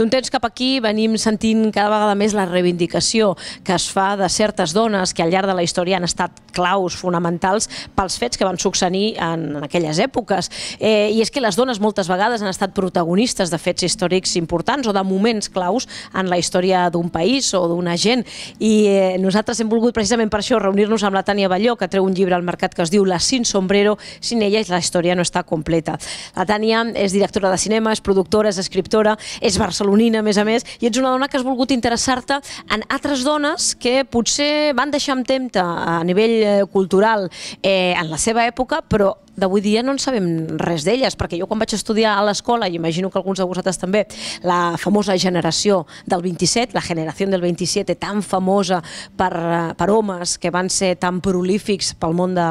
D'un temps cap aquí venim sentint cada vegada més la reivindicació que es fa de certes dones que al llarg de la història han estat claus fonamentals pels fets que van succeir en aquelles èpoques. I és que les dones moltes vegades han estat protagonistes de fets històrics importants o de moments claus en la història d'un país o d'una gent. I nosaltres hem volgut precisament per això reunir-nos amb la Tània Balló, que treu un llibre al mercat que es diu Las Sinsombrero, sin ella la història no està completa. La Tània és directora de cinema, és productora, és escriptora, és barcelonina, a més a més, i ets una dona que has volgut interessar-te en altres dones que potser van deixar en tempta a nivell cultural en la seva època, però d'avui dia no en sabem res d'elles, perquè jo quan vaig estudiar a l'escola, i imagino que alguns de vosaltres també, la famosa generació del 27, la generació del 27 tan famosa per homes que van ser tan prolífics pel món de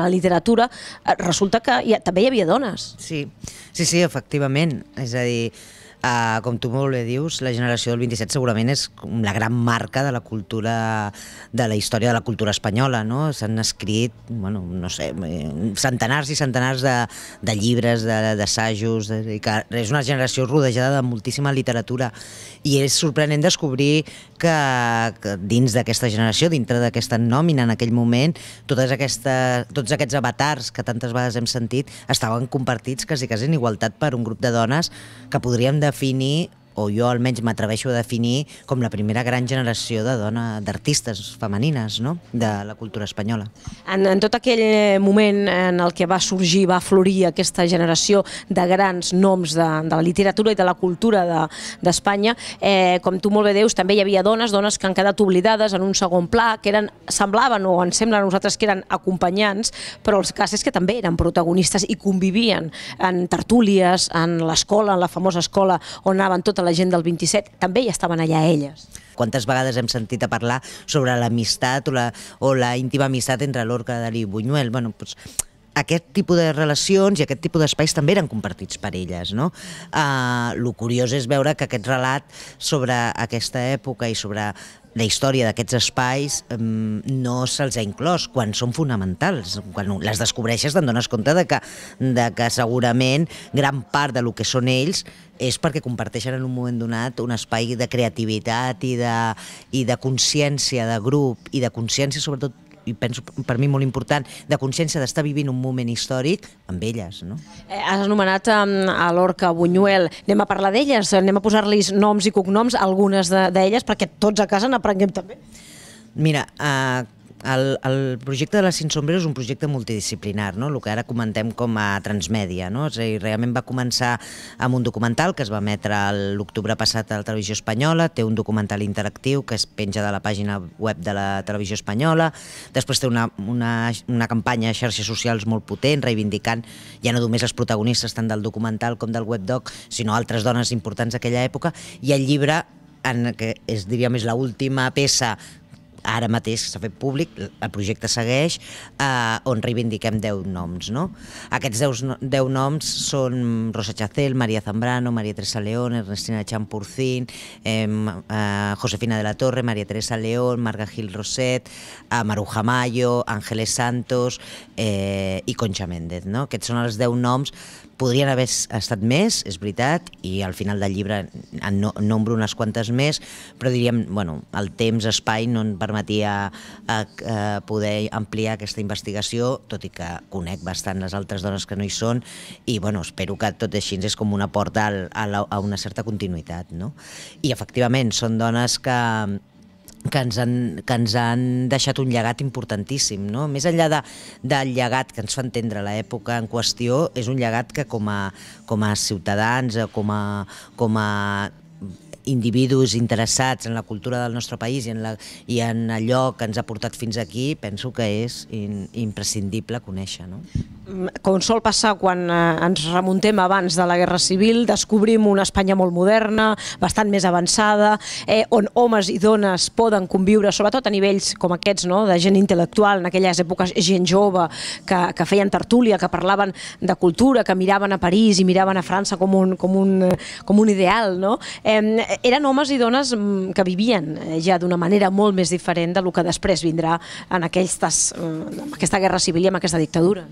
la literatura, resulta que també hi havia dones. Sí, sí, efectivament. És a dir, com tu molt bé dius, la generació del 27 segurament és la gran marca de la cultura, de la història de la cultura espanyola, no? S'han escrit, bueno, no sé, centenars i centenars de llibres, d'assajos, és una generació rodejada de moltíssima literatura i és sorprenent descobrir que dins d'aquesta generació, dintre d'aquesta nòmina en aquell moment, tots aquests avatars que tantes vegades hem sentit estaven compartits quasi en igualtat per un grup de dones que podríem definir, o jo almenys m'atreveixo a definir, com la primera gran generació de dones, d'artistes femenines, no?, de la cultura espanyola. En tot aquell moment en el que va sorgir, va florir aquesta generació de grans noms de la literatura i de la cultura d'Espanya, com tu molt bé dius, també hi havia dones que han quedat oblidades en un segon pla, que eren, semblaven, o ens sembla a nosaltres que eren acompanyants, però el cas és que també eren protagonistes i convivien en tertúlies, en l'escola, en la famosa escola on anaven tota la gent del 27, també hi estaven allà elles. Quantes vegades hem sentit a parlar sobre l'amistat o la íntima amistat entre Lorca, Dalí i Buñuel? Bueno, doncs aquest tipus de relacions i aquest tipus d'espais també eren compartits per elles, no? Lo curiós és veure que aquest relat sobre aquesta època i sobre la història d'aquests espais no se'ls ha inclòs quan són fonamentals, quan les descobreixes te'n dones compte que segurament gran part del que són ells és perquè comparteixen en un moment donat un espai de creativitat i de consciència de grup i de consciència, sobretot, i penso per mi molt important, de consciència d'estar vivint un moment històric amb elles. Has anomenat a Lorca, Buñuel, anem a parlar d'elles, anem a posar-los noms i cognoms a algunes d'elles perquè tots a casa n'aprenguem també. Mira, el projecte de Las Sinsombrero és un projecte multidisciplinar, el que ara comentem com a transmèdia. Realment va començar amb un documental que es va emetre l'octubre passat a la televisió espanyola, té un documental interactiu que es penja de la pàgina web de la televisió espanyola, després té una campanya a xarxes socials molt potent, reivindicant ja no només els protagonistes tant del documental com del webdoc, sinó altres dones importants d'aquella època, i el llibre, que és, diríem, és l'última peça ara mateix s'ha fet públic, el projecte segueix, on reivindiquem 10 noms. Aquests 10 noms són Rosa Chacel, Maria Zambrano, Maria Teresa León, Ernestina Champurcin, Josefina de la Torre, Maria Teresa León, Marga Gil Roset, Maruja Mallo, Ángeles Santos i Concha Méndez. Aquests són els 10 noms. Podrien haver estat més, és veritat, i al final del llibre en nombro unes quantes més, però diríem, bueno, el temps, espai, no em permetia poder ampliar aquesta investigació, tot i que conec bastant les altres dones que no hi són, i bueno, espero que tot així és com una porta a una certa continuïtat, no? I efectivament, són dones que ens han deixat un llegat importantíssim. Més enllà del llegat que ens fa entendre l'època en qüestió, és un llegat que com a ciutadans, com a individus interessats en la cultura del nostre país i en allò que ens ha portat fins aquí, penso que és imprescindible conèixer. Com sol passar quan ens remuntem abans de la Guerra Civil, descobrim una Espanya molt moderna, bastant més avançada, on homes i dones poden conviure, sobretot a nivells com aquests, de gent intel·lectual, en aquelles èpoques gent jove, que feien tertúlia, que parlaven de cultura, que miraven a París i miraven a França com un ideal. Eren homes i dones que vivien ja d'una manera molt més diferent del que després vindrà en aquesta Guerra Civil i en aquesta dictadura.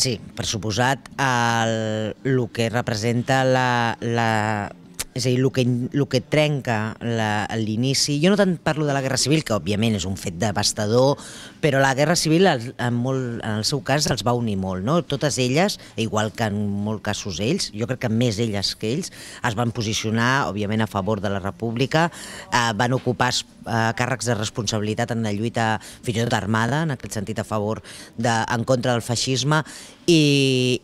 Sí, per suposat, el que representa la... És a dir, el que trenca l'inici... Jo no tant parlo de la Guerra Civil, que òbviament és un fet devastador, però la Guerra Civil, en el seu cas, els va unir molt, no? Totes elles, igual que en molts casos ells, jo crec que més elles que ells, es van posicionar, òbviament, a favor de la República, van ocupar càrrecs de responsabilitat en la lluita, fins i tot armada, en aquest sentit, en contra del feixisme, i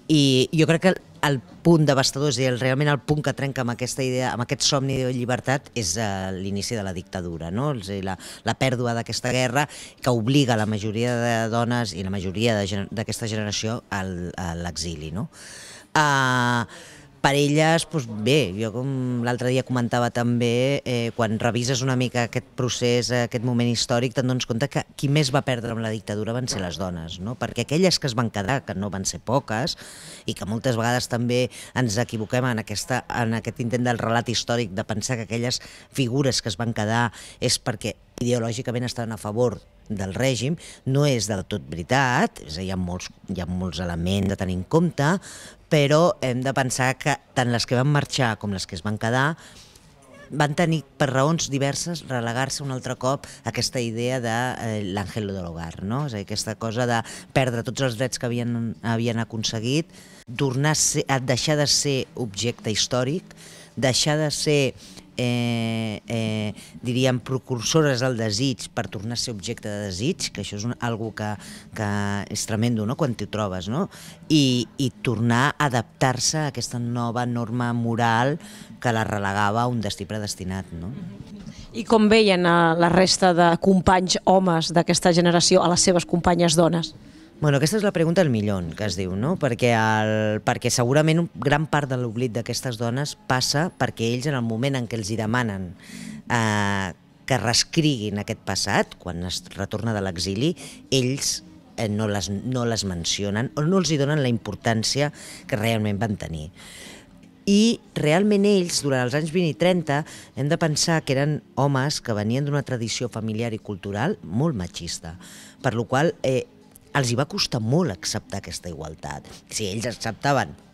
jo crec que el punt devastador, és a dir, realment el punt que trenca amb aquesta idea, amb aquest somni de llibertat, és l'inici de la dictadura, no? És a dir, la pèrdua d'aquesta guerra que obliga la majoria de dones i la majoria d'aquesta generació a l'exili, no? Per elles, doncs bé, jo com l'altre dia comentava també, quan revises una mica aquest procés, aquest moment històric, te'n dones compte que qui més va perdre amb la dictadura van ser les dones, no? Perquè aquelles que es van quedar, que no van ser poques, i que moltes vegades també ens equivoquem en aquest intent del relat històric de pensar que aquelles figures que es van quedar és perquè ideològicament estaven a favor del règim, no és del tot veritat, és a dir, hi ha molts elements a tenir en compte, però hem de pensar que tant les que van marxar com les que es van quedar van tenir, per raons diverses, relegar-se un altre cop aquesta idea de l'àngel de l'hogar, no? És a dir, aquesta cosa de perdre tots els drets que havien aconseguit, deixar de ser objecte històric, deixar de ser, diríem, precursores del desig per tornar a ser objecte de desig, que això és algo que és tremendo, no?, quan t'hi trobes, no? I tornar a adaptar-se a aquesta nova norma moral que la relegava a un destí predestinat, no? I com veien la resta de companys homes d'aquesta generació a les seves companyes dones? Bueno, aquesta és la pregunta del millón, que es diu, no? Perquè segurament gran part de l'oblit d'aquestes dones passa perquè ells, en el moment en què els hi demanen que reescriguin aquest passat, quan es retorna de l'exili, ells no les mencionen o no els hi donen la importància que realment van tenir. I realment ells, durant els anys 20 i 30, hem de pensar que eren homes que venien d'una tradició familiar i cultural molt machista, per la qual els hi va costar molt acceptar aquesta igualtat. Si ells acceptaven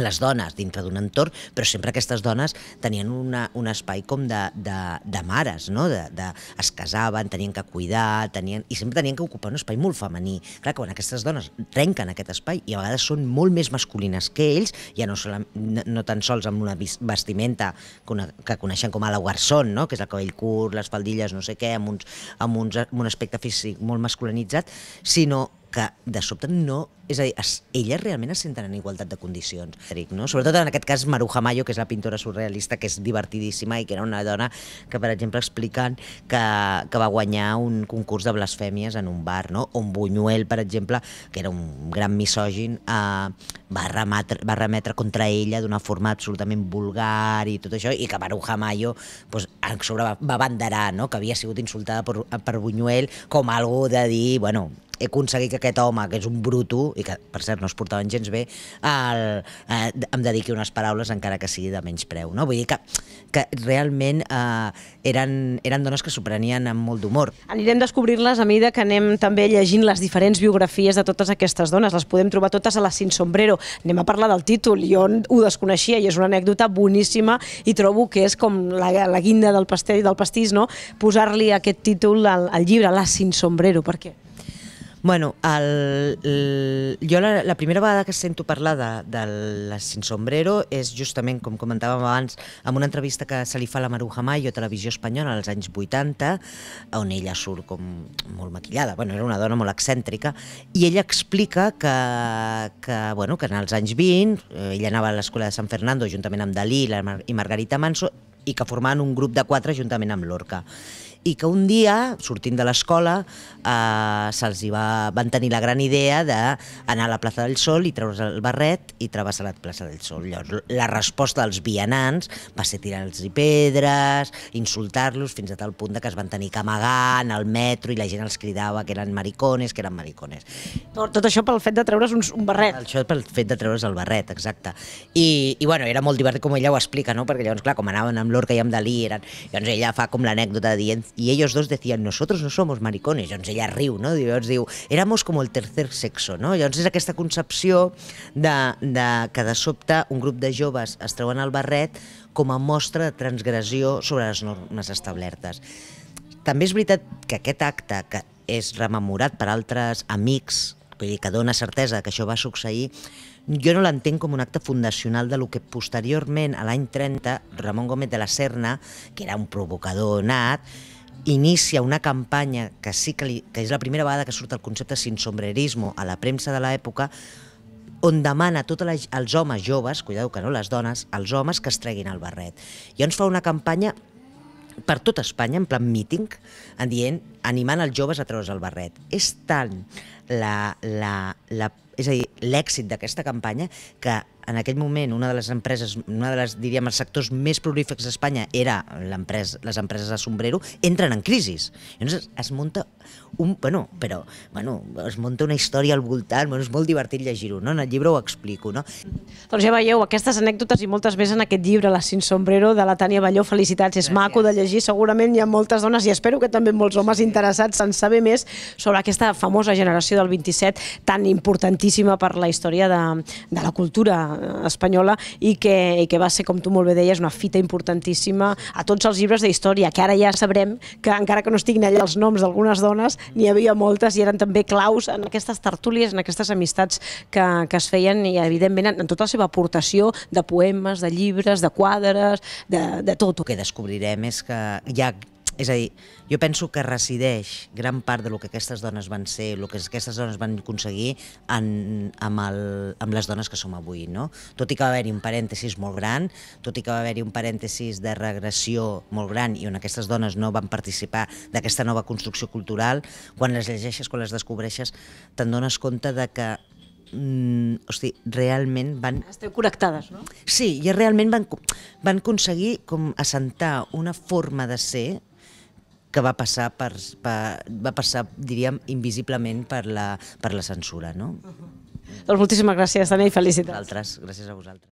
les dones dintre d'un entorn, però sempre aquestes dones tenien un espai com de mares, no? Es casaven, tenien que cuidar, i sempre tenien que ocupar un espai molt femení. Clar que quan aquestes dones trenquen aquest espai, i a vegades són molt més masculines que ells, ja no tan sols amb una vestimenta que coneixen com a la guarson, que és el cabell curt, les faldilles, no sé què, amb un aspecte físic molt masculinitzat, sinó que de sobte no... És a dir, elles realment es senten en igualtat de condicions. Sobretot en aquest cas Maruja Mallo, que és la pintora surrealista, que és divertidíssima i que era una dona que, per exemple, expliquen que va guanyar un concurs de blasfèmies en un bar, on Buñuel, per exemple, que era un gran misògin, va remetre contra ella d'una forma absolutament vulgar i tot això, i que Maruja Mallo a sobre va abanderar, que havia sigut insultada per Buñuel com algo de dir, bueno, he aconseguit que aquest home, que és un bruto, i que, per cert, no es portaven gens bé, em dediqui unes paraules encara que sigui de menys preu. Vull dir que realment eren dones que s'ho prenien amb molt d'humor. Anirem descobrint-les a mesura que anem també llegint les diferents biografies de totes aquestes dones. Les podem trobar totes a Las Sinsombrero. Anem a parlar del títol, jo ho desconeixia i és una anècdota boníssima i trobo que és com la guinda del pastís, posar-li aquest títol al llibre, Las Sinsombrero. Per què? Bueno, jo la primera vegada que sento parlar de Las Sinsombrero és justament, com comentàvem abans, en una entrevista que se li fa a la Maruja Mallo a Televisió Espanyola als anys 80, on ella surt com molt maquillada, bueno, era una dona molt excèntrica, i ella explica que en els anys 20 ella anava a l'escola de San Fernando juntament amb Dalí i Margarita Manso i que formaven un grup de 4 juntament amb Lorca. I que un dia, sortint de l'escola, van tenir la gran idea d'anar a la plaça del Sol i treure's el barret i travessar la plaça del Sol. Llavors, la resposta dels vianants va ser tirar-los pedres, insultar-los, fins a tal punt que es van tenir que amagar en el metro i la gent els cridava que eren maricones, que eren maricones. Tot això pel fet de treure's un barret. Això pel fet de treure's el barret, exacte. I, bueno, era molt divertit com ella ho explica, no? Perquè llavors, clar, com anaven amb Lorca i amb Dalí, llavors ella fa com l'anècdota dient y ellos dos decían, nosotros no somos maricones, llavors ella riu, no? Llavors diu, éramos como el tercer sexo, no? Llavors és aquesta concepció que de sobte un grup de joves es treuen el barret com a mostra de transgressió sobre les normes establertes. També és veritat que aquest acte, que és rememorat per altres amics, vull dir, que dona certesa que això va succeir, jo no l'entenc com un acte fundacional de lo que posteriorment, a l'any 30, Ramon Gómez de la Serna, que era un provocador nat, inicia una campanya que sí que és la primera vegada que surt el concepte sinsombrerismo a la premsa de l'època, on demana a tots els homes joves, cuidado que no les dones, els homes que es treguin el barret. I ens fa una campanya per tot Espanya, en plan míting, animant els joves a treure's el barret. És tant l'èxit d'aquesta campanya que en aquell moment una de les empreses, una de les, diríem, els sectors més prolífics d'Espanya era les empreses de sombrero, entren en crisi. Llavors es munta una història al voltant, és molt divertit llegir-ho, en el llibre ho explico. Doncs ja veieu, aquestes anècdotes i moltes més en aquest llibre, Las Sinsombrero, de la Tània Balló. Felicitats, és maco de llegir, segurament hi ha moltes dones i espero que també molts homes interessats en saber més sobre aquesta famosa generació del 27, tan importantíssima per la història de la cultura espanyola i que va ser, com tu molt bé deies, una fita importantíssima a tots els llibres d'història, que ara ja sabrem que encara que no estiguin allà els noms d'algunes dones, n'hi havia moltes i eren també claus en aquestes tertúlies, en aquestes amistats que es feien i evidentment en tota la seva aportació de poemes, de llibres, de quadres, de tot. El que descobrirem és que hi ha... És a dir, jo penso que resideix gran part del que aquestes dones van ser, el que aquestes dones van aconseguir amb les dones que som avui, no? Tot i que va haver-hi un parèntesis molt gran, tot i que va haver-hi un parèntesis de regressió molt gran i on aquestes dones no van participar d'aquesta nova construcció cultural, quan les llegeixes, quan les descobreixes, te'n dones compte de que hosti, realment van... Esteu connectades, no? Sí, i realment van aconseguir com assentar una forma de ser que va passar, diríem, invisiblement per la censura, no? Doncs moltíssimes gràcies, Tània, i felicitats. Gràcies a vosaltres.